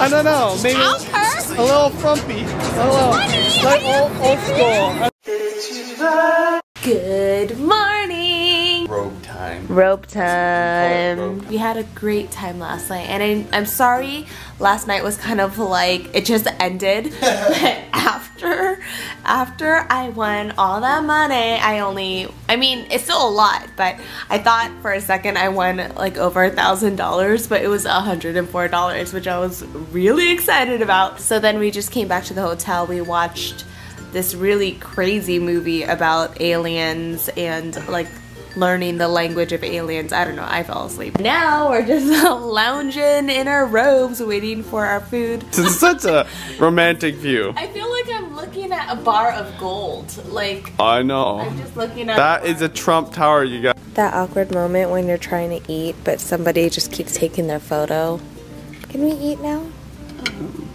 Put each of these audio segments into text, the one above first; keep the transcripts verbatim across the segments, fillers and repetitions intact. I don't know. Maybe a little frumpy. A little like old, old school. Good morning. Robe time. Robe time. Robe time. We had a great time last night, and I, I'm sorry. Last night was kind of like it just ended. But after, after I won all that money, I only. I mean, it's still a lot, but I thought for a second I won like over a thousand dollars, but it was a hundred and four dollars, which I was really excited about. So then we just came back to the hotel. We watched this really crazy movie about aliens and like learning the language of aliens. I don't know, I fell asleep. Now we're just lounging in our robes waiting for our food. This is such a romantic view. I feel like I'm looking at a bar of gold. Like, I know. I'm just looking at that is a Trump Tower, you guys. That awkward moment when you're trying to eat but somebody just keeps taking their photo. Can we eat now? Um,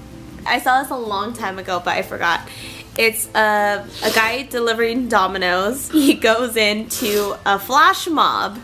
I saw this a long time ago but I forgot. It's a, a guy delivering Domino's. He goes into a flash mob.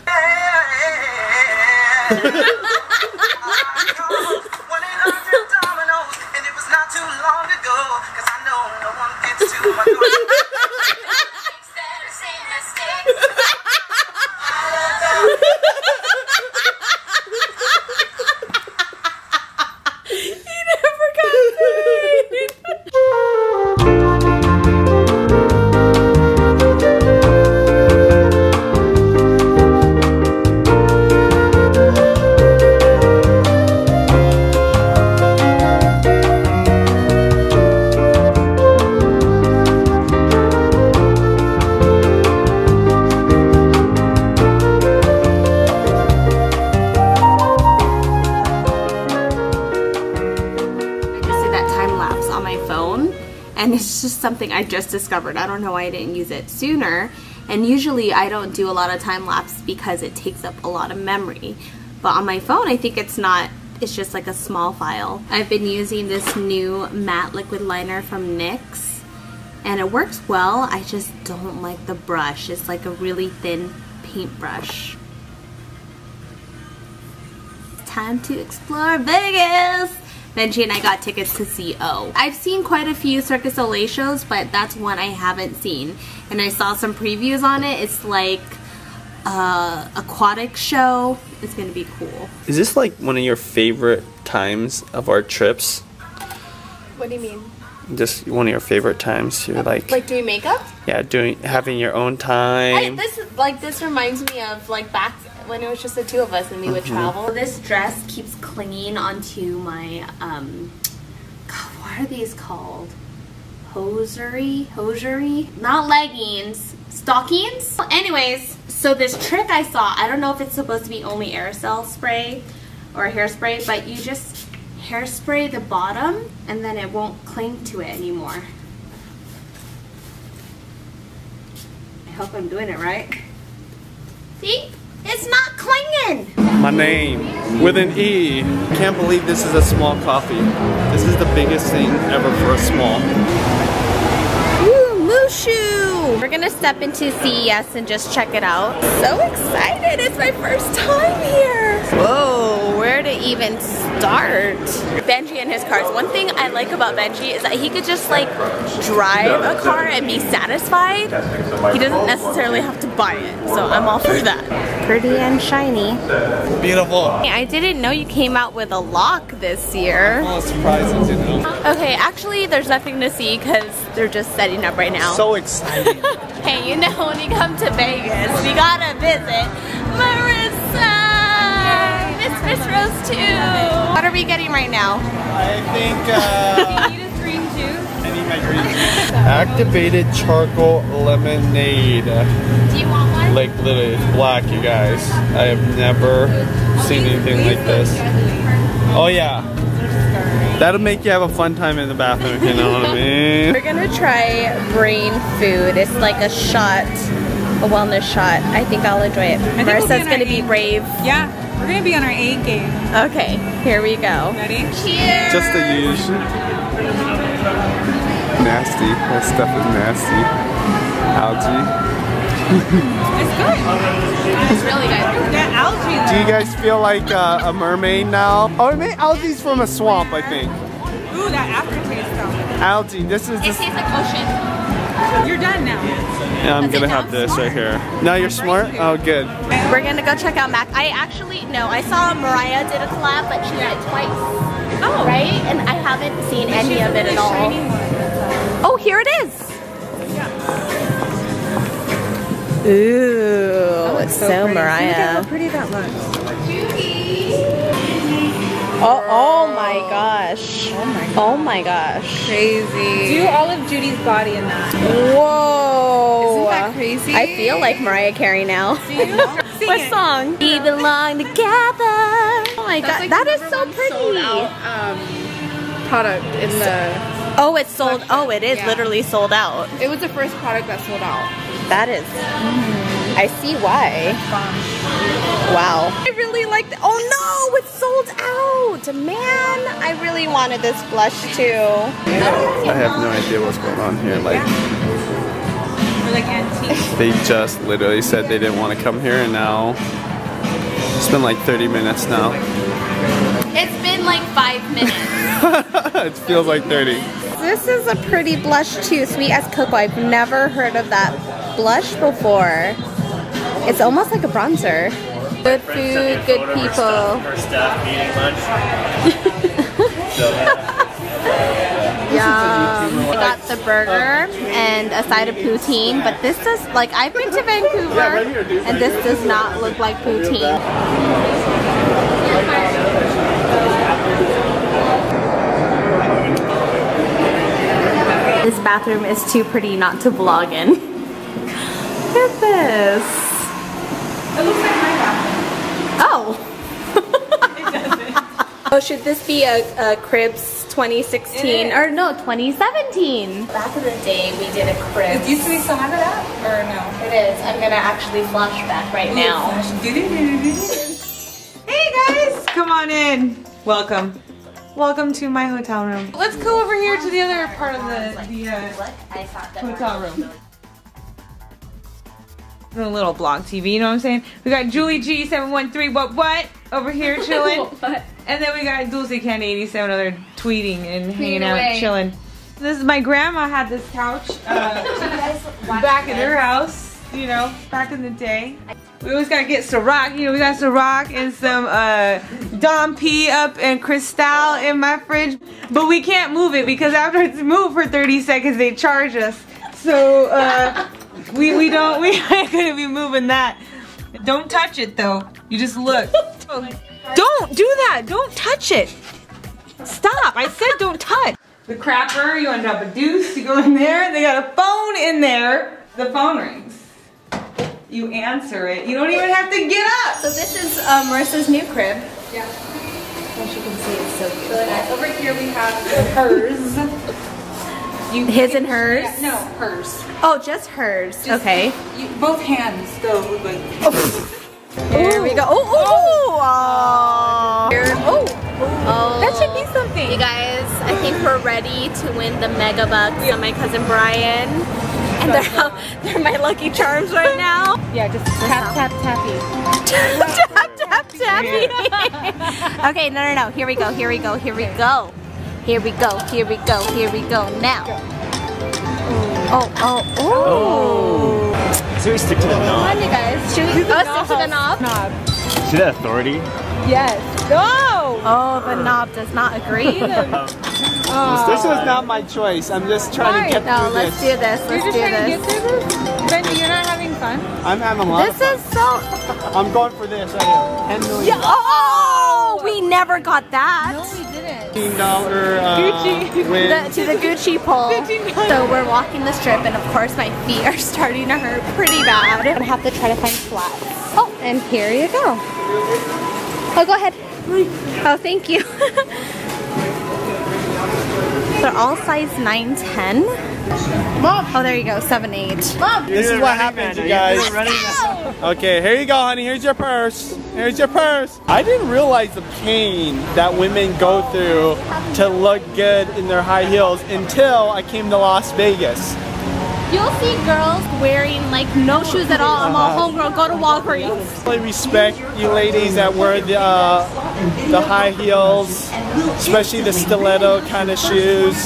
It's just something I just discovered. I don't know why I didn't use it sooner. And usually I don't do a lot of time lapse because it takes up a lot of memory. But on my phone, I think it's not, it's just like a small file. I've been using this new matte liquid liner from NYX and it works well. I just don't like the brush. It's like a really thin paintbrush. Time to explore Vegas! Benji and I got tickets to see O. I've seen quite a few Cirque du Soleil shows, but that's one I haven't seen. And I saw some previews on it. It's like uh, aquatic show. It's gonna be cool. Is this like one of your favorite times of our trips? What do you mean? Just one of your favorite times. You're like like doing makeup? Yeah, doing having your own time. I, this is like this reminds me of like back when it was just the two of us and we mm-hmm. would travel. This dress keeps clinging onto my, um, God, what are these called? Hosiery? Hosiery? Not leggings. Stockings? Anyways, so this trick I saw, I don't know if it's supposed to be only aerosol spray or hairspray, but you just hairspray the bottom and then it won't cling to it anymore. I hope I'm doing it right. See? It's not clinging! My name, with an E. Can't believe this is a small coffee. This is the biggest thing ever for a small. Woo, Mushu! We're gonna step into C E S and just check it out. So excited, it's my first time here! Whoa, where to even start? Benji and his cars. One thing I like about Benji is that he could just like drive a car and be satisfied. He doesn't necessarily have to buy it, so I'm all for that. Pretty and shiny. Beautiful. I didn't know you came out with a lock this year. Oh, surprises, you know. Okay, actually there's nothing to see because they're just setting up right now. So exciting. Hey, you know when you come to Vegas, you gotta visit Marissa! Miss Miss Rose too! What are we getting right now? I think uh... you need a green juice? I need my green juice. Activated charcoal lemonade. Do you want one? Like literally it's black, you guys. I have never seen anything like this. Oh yeah. That'll make you have a fun time in the bathroom, you know what I mean? We're gonna try brain food. It's like a shot, a wellness shot. I think I'll enjoy it. Marissa's gonna be brave. Yeah, we're gonna be on our A game. Okay, here we go. Ready? Cheers! Just the usual. Nasty, that stuff is nasty. Algae. It's good. It's really good. That algae though. Do you guys feel like uh, a mermaid now? Oh, it made algae's from a swamp, I think. Ooh, that aftertaste though. Algae. This is. It tastes like ocean. You're done now. Yeah, I'm gonna have this right here. Now you're smart. Oh, good. We're gonna go check out Mac. I actually no, I saw Mariah did a collab, but she did it twice. Oh. Right? And I haven't seen but any of it at all. Oh, here it is. Yeah. Ooh, it's so, so Mariah. Look at how pretty that looks. Oh, oh my gosh. Oh my gosh. Oh my gosh. Crazy. Do all of Judy's body in that. Whoa. Isn't that crazy? I feel like Mariah Carey now. Do you? What song? We belong together. Oh my god, like that is so pretty. Out, um, product in the oh, it's sold. Collection. Oh, it is yeah. literally sold out. It was the first product that sold out. That is. Mm. I see why. Wow. I really like. The, oh no, it's sold out, man. I really wanted this blush too. I have no idea what's going on here. Like, yeah. We're like antique. They just literally said they didn't want to come here, and now. It's been like thirty minutes now. It's been like five minutes. It feels like thirty. This is a pretty blush too, Sweet as Cocoa. I've never heard of that blush before. It's almost like a bronzer. Good food, good people. Yum. I got the burger and a side of poutine, but this does, like, I've been to Vancouver, yeah, right here, dude, and right this here. does not look like poutine. This bathroom is too pretty not to vlog in. Look at this. It looks like my bathroom. Oh. It doesn't. Oh, should this be a, a cribs? twenty sixteen or no, twenty seventeen. Back in the day, we did a crib. Do you still have it up or no? It is. I'm gonna actually flash back right now. Hey guys, come on in. Welcome, welcome to my hotel room. Let's go over here to the other part of the, the uh, hotel room. The little blog T V, you know what I'm saying? We got Julie G seven one three what what over here chilling. What? And then we got Dulce Candy eighty-seven other tweeting and hanging out, away. chilling. This is my grandma had this couch uh, back in her house, you know, back in the day. We always gotta get Ciroc, you know, we got Ciroc and some uh, Dom P up and Cristal in my fridge. But we can't move it because after it's moved for thirty seconds, they charge us. So uh, we, we don't, we ain't gonna be moving that. Don't touch it though, you just look. Don't do that! Don't touch it! Stop! I said don't touch! The crapper, you want to drop a deuce, you go in there, they got a phone in there. The phone rings. You answer it. You don't even have to get up! So this is uh, Marissa's new crib. Yeah. As you can see, it's so beautiful. So nice. Over here we have hers. You His and hers? Yeah, no, hers. Oh, just hers. Just, okay. You, both hands go like... Oh. There we go. Oh, oh, oh. Oh. Oh. That should be something. You guys, I think we're ready to win the mega bucks yeah. on my cousin Brian. And they're, how, they're my lucky charms right now. Yeah, just tap, tap, tappy. Tap, tap, tappy. Okay, no, no, no. Here we go, here we go, here we go. Here we go, here we go, here we go now. Oh, oh, oh. Should we stick to the knob? Come on, you guys. Should we oh, stick to the knob? knob? See that authority? Yes. No! Oh, the knob does not agree. Oh. This was not my choice. I'm just trying right. to get no, through this. No, let's do this. Let's you're just do trying this. to get through this? Benji, you're not having fun? I'm having a lot This of fun. is so... I'm going for this right here. ten million dollars. Yeah. Oh! We never got that. No, we didn't. fifteen dollar uh, Gucci. Win. The, to the Gucci poll. So we're walking the strip and of course my feet are starting to hurt pretty bad. I'm gonna have to try to find flats. Oh, and here you go. Oh, go ahead. Oh, thank you. They're all size nine, ten. Mom! Oh, there you go, seven, eight. Mom! This is what happens, you guys. Okay, here you go, honey. Here's your purse. Here's your purse. I didn't realize the pain that women go through to look good in their high heels until I came to Las Vegas. You'll see girls wearing like no shoes at all. I'm a homegirl, go to Walgreens. I respect you ladies that wear the, uh, the high heels, especially the stiletto kind of shoes.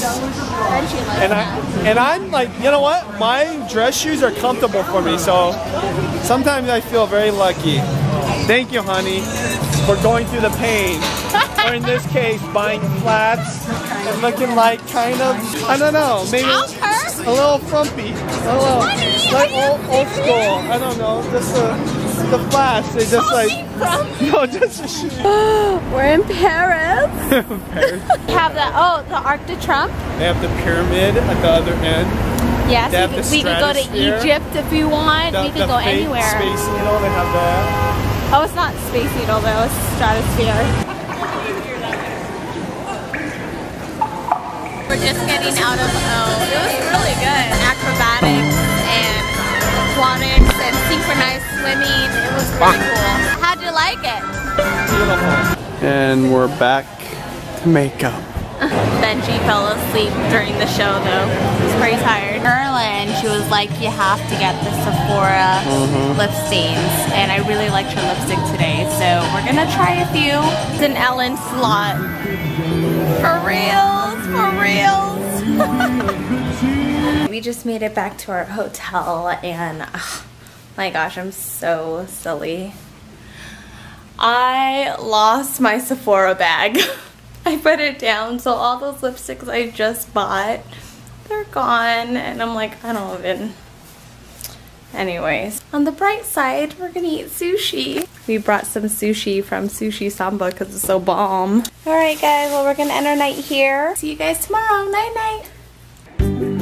And, I, and I'm like, you know what? My dress shoes are comfortable for me, so sometimes I feel very lucky. Thank you, honey, for going through the pain. Or in this case, buying flats and looking like kind of, I don't know, maybe a little frumpy, a little, honey, like old, old school. I don't know, just uh, the flats. They just like, no, just the shoes. We're in Paris. Paris. We have the, oh, the Arc de Trump. They have the pyramid at the other end. Yes, yeah, so we, we could go to Egypt if you want. The, we could go anywhere. Space Needle, they have that. Oh, it's not Space Needle though, it's Stratosphere. We're just getting out of O. It was really good. Acrobatics and aquatics and synchronized swimming. It was really cool. How'd you like it? Beautiful. And we're back to makeup. Benji fell asleep during the show though. He was pretty tired. Erlen, she was like, you have to get the Sephora mm-hmm. lip stains. And I really liked her lipstick today. So we're going to try a few. It's an Ellen slot. For real. For reals. We just made it back to our hotel and oh my gosh, I'm so silly. I lost my Sephora bag. I put it down, so all those lipsticks I just bought, they're gone and I'm like, I don't even. Anyways, on the bright side, we're gonna eat sushi. We brought some sushi from Sushi Samba because it's so bomb. All right guys, well we're gonna end our night here. See you guys tomorrow, night night.